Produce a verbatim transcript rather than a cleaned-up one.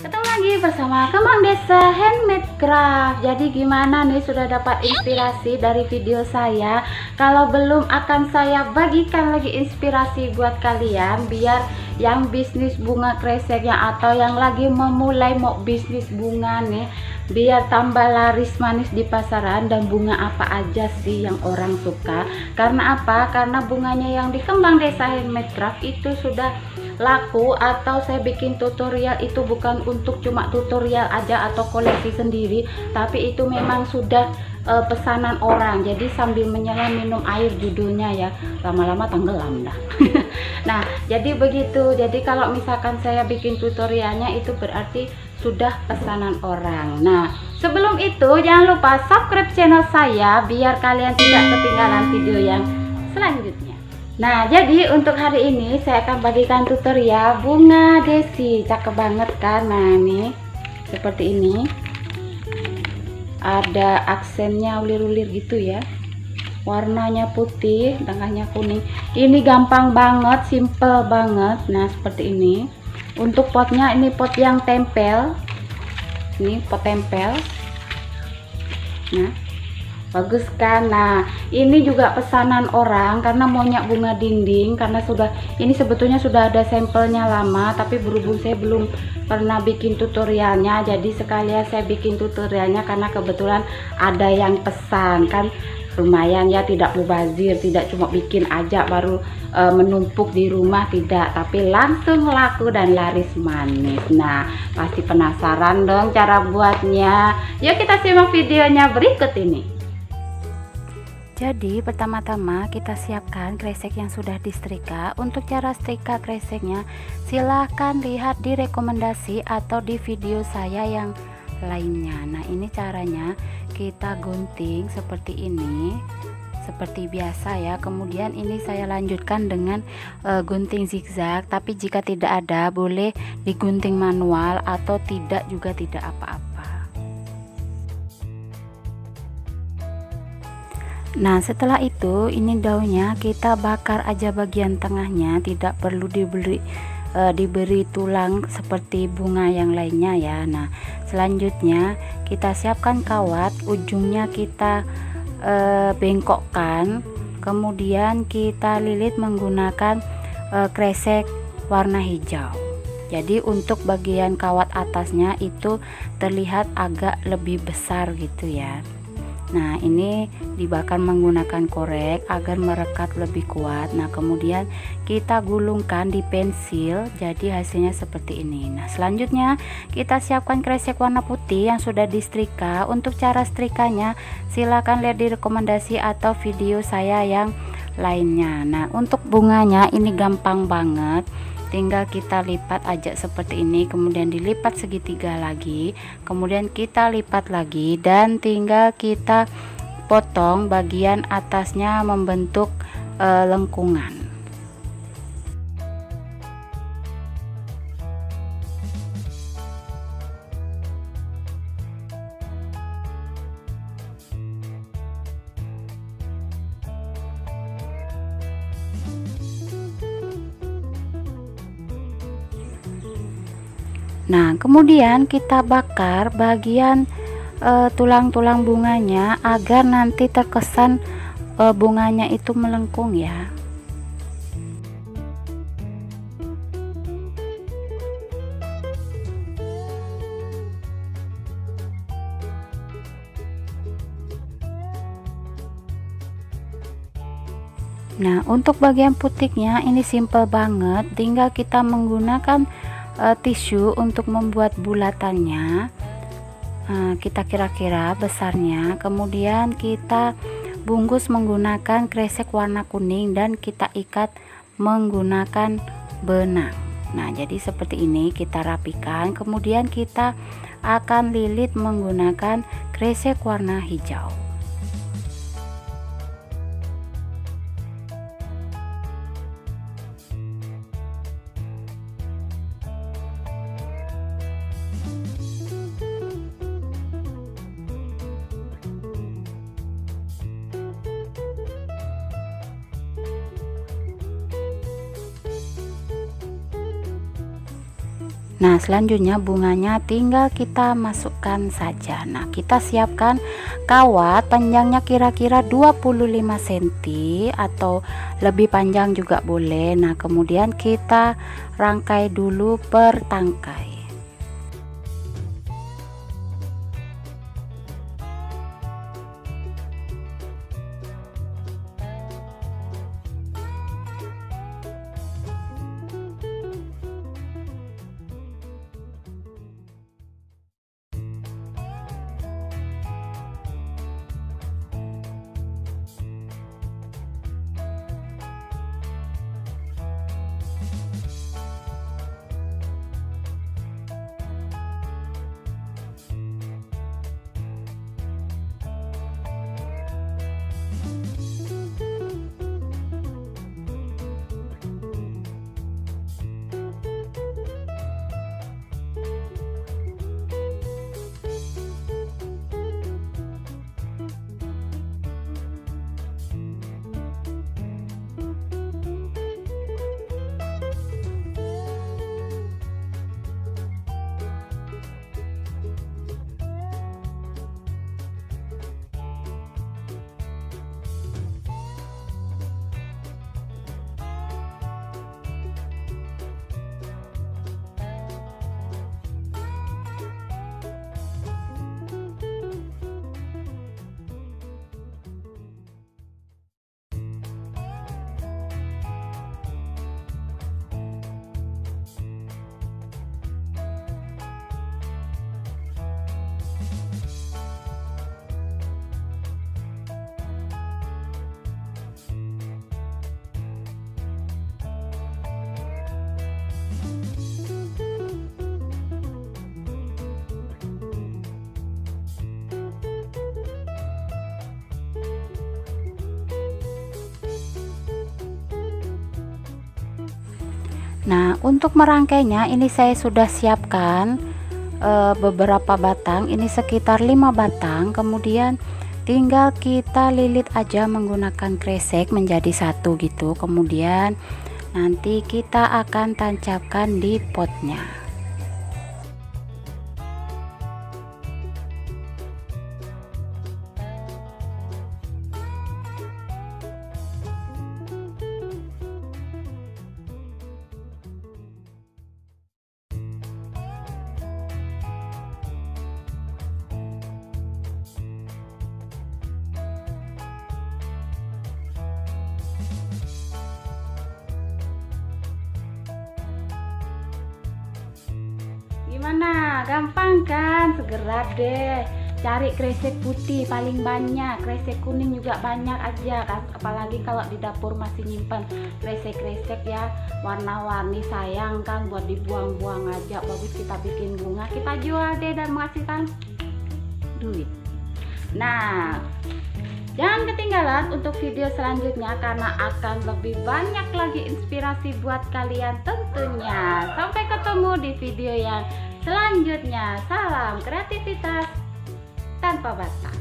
Ketemu lagi bersama Kembang Desa Handmade Craft. Jadi gimana nih, sudah dapat inspirasi dari video saya? Kalau belum, akan saya bagikan lagi inspirasi buat kalian biar yang bisnis bunga kreseknya atau yang lagi memulai mau bisnis bunga nih biar tambah laris manis di pasaran. Dan bunga apa aja sih yang orang suka? Karena apa? Karena bunganya yang di Kembang Desa Handmade Craft itu sudah laku, atau saya bikin tutorial itu bukan untuk cuma tutorial aja atau koleksi sendiri, tapi itu memang sudah e, pesanan orang. Jadi sambil menyelam minum air judulnya ya, lama-lama tenggelam dah. Nah, jadi begitu. Jadi kalau misalkan saya bikin tutorialnya itu berarti sudah pesanan orang. Nah, sebelum itu jangan lupa subscribe channel saya biar kalian tidak ketinggalan video yang selanjutnya. Nah, jadi untuk hari ini saya akan bagikan tutorial bunga desi. Cakep banget kan? Nah, ini seperti ini. Ada aksennya ulir-ulir gitu ya. Warnanya putih, tengahnya kuning. Ini gampang banget, simple banget. Nah, seperti ini. Untuk potnya, ini pot yang tempel. Ini pot tempel. Nah, bagus kan? Nah, ini juga pesanan orang karena maunya bunga dinding. Karena sudah, ini sebetulnya sudah ada sampelnya lama, tapi berhubung saya belum pernah bikin tutorialnya, jadi sekalian saya bikin tutorialnya karena kebetulan ada yang pesan kan. Lumayan ya, tidak mubazir, tidak cuma bikin aja baru e, menumpuk di rumah, tidak, tapi langsung laku dan laris manis. Nah, pasti penasaran dong cara buatnya. Yuk kita simak videonya berikut ini. Jadi pertama-tama kita siapkan kresek yang sudah disetrika. Untuk cara setrika kreseknya silahkan lihat di rekomendasi atau di video saya yang lainnya. Nah, ini caranya kita gunting seperti ini, seperti biasa ya. Kemudian ini saya lanjutkan dengan e, gunting zigzag, tapi jika tidak ada boleh digunting manual atau tidak juga tidak apa-apa. Nah, setelah itu ini daunnya kita bakar aja bagian tengahnya, tidak perlu diberi e, diberi tulang seperti bunga yang lainnya ya. Nah, selanjutnya kita siapkan kawat, ujungnya kita e, bengkokkan, kemudian kita lilit menggunakan e, kresek warna hijau. Jadi untuk bagian kawat atasnya itu terlihat agak lebih besar gitu ya. Nah, ini dibakar menggunakan korek agar merekat lebih kuat. Nah, kemudian kita gulungkan di pensil, jadi hasilnya seperti ini. Nah, selanjutnya kita siapkan kresek warna putih yang sudah disetrika. Untuk cara setrikanya silakan lihat di rekomendasi atau video saya yang lainnya. Nah, untuk bunganya ini gampang banget, tinggal kita lipat aja seperti ini, kemudian dilipat segitiga lagi, kemudian kita lipat lagi, dan tinggal kita potong bagian atasnya membentuk e, lengkungan. Nah, kemudian kita bakar bagian tulang-tulang e, bunganya agar nanti terkesan e, bunganya itu melengkung ya. Nah, untuk bagian putihnya ini simple banget, tinggal kita menggunakan tisu untuk membuat bulatannya. Kita kira-kira besarnya, kemudian kita bungkus menggunakan kresek warna kuning dan kita ikat menggunakan benang. Nah, jadi seperti ini kita rapikan, kemudian kita akan lilit menggunakan kresek warna hijau. Nah, selanjutnya bunganya tinggal kita masukkan saja. Nah, kita siapkan kawat panjangnya kira-kira dua puluh lima sentimeter atau lebih panjang juga boleh. Nah, kemudian kita rangkai dulu per tangkai. Nah, untuk merangkainya ini saya sudah siapkan e, beberapa batang, ini sekitar lima batang, kemudian tinggal kita lilit aja menggunakan kresek menjadi satu gitu. Kemudian nanti kita akan tancapkan di potnya. Gimana, gampang kan? Segera deh cari kresek putih, paling banyak kresek kuning juga banyak aja, apalagi kalau di dapur masih nyimpan kresek-kresek ya warna-warni, sayang kan buat dibuang-buang aja. Bagus kita bikin bunga, kita jual deh dan menghasilkan duit. Nah, jangan ketinggalan untuk video selanjutnya karena akan lebih banyak lagi inspirasi buat kalian tentunya. Sampai ketemu di video yang selanjutnya, salam kreativitas tanpa batas.